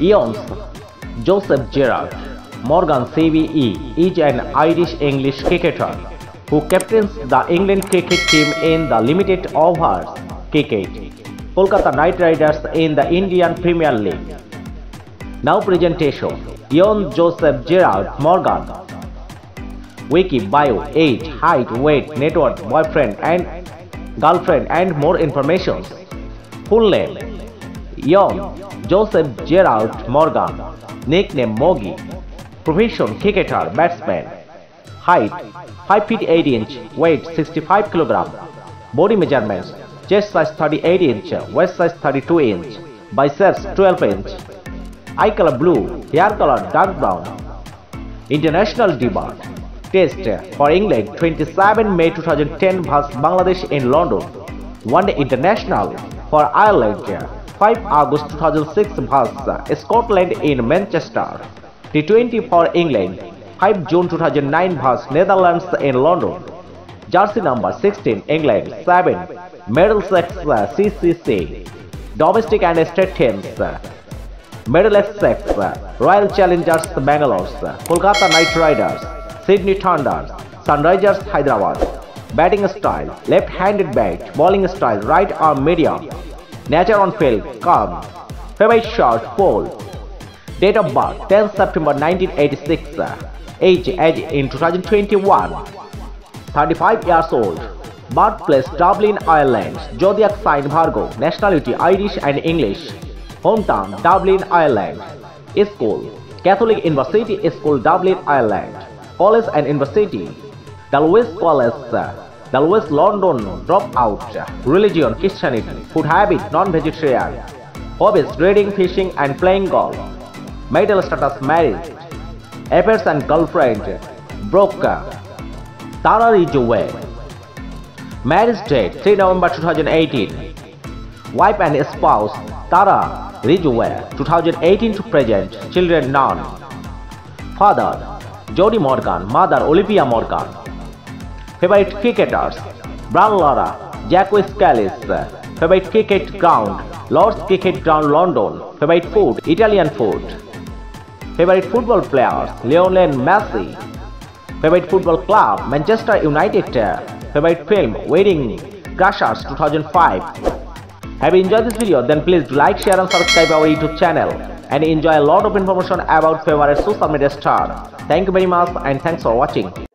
Eoin Joseph Gerard Morgan CVE is an Irish-English cricketer who captains the England cricket team in the limited overs cricket, Kolkata Knight Riders in the Indian Premier League. Now presentation, Eoin Joseph Gerard Morgan. Wiki, bio, age, height, weight, net worth, boyfriend and girlfriend and more information. Full name, Eoin Joseph Gerard Morgan. Nickname, Moggy. Profession, cricketer, batsman. Height, 5 feet 8 inch, weight 65 kg. Body measurements, chest size 38 inch, waist size 32 inch, biceps 12 inch. Eye color blue, hair color dark brown. International debut. Test for England 27 May 2010 vs Bangladesh in London. One Day International for Ireland 5 August 2006 vs Scotland in Manchester. T20 for England 5 June 2009 vs Netherlands in London. Jersey number 16 England 7 medal sex CCC domestic and state teams. Medal sex Royal Challengers Bangalore, Kolkata Knight Riders, Sydney Thunder, Sunrisers Hyderabad. Batting style left-handed bat, bowling style right arm medium. Nature on field calm. Favorite shot pole. Date of birth 10 September 1986. Age as in 2021. 35 years old. Birthplace Dublin, Ireland. Zodiac sign Virgo. Nationality Irish and English. Hometown Dublin, Ireland. School Catholic University School, Dublin, Ireland. College and University Dulwich College, Dulwich, London. Dropout. Religion Christianity. Food habit non-vegetarian. Hobbies reading, fishing and playing golf. Marital status married. Affairs and girlfriend broke. Tara Ridgway. Marriage date 3 November 2018. Wife and spouse Tara Ridgway, 2018 to present. Children none. Father Jodie Morgan. Mother Olivia Morgan. Favorite cricketers Brian Lara, Jacques Kallis. Favorite cricket ground Lord's cricket ground, London. Favorite food Italian food. Favorite football players Lionel Messi. Favorite football club Manchester United. Favorite film Wedding Crashers 2005. Have you enjoyed this video? Then please do like, share and subscribe our YouTube channel and enjoy a lot of information about favorite social media star. Thank you very much and thanks for watching.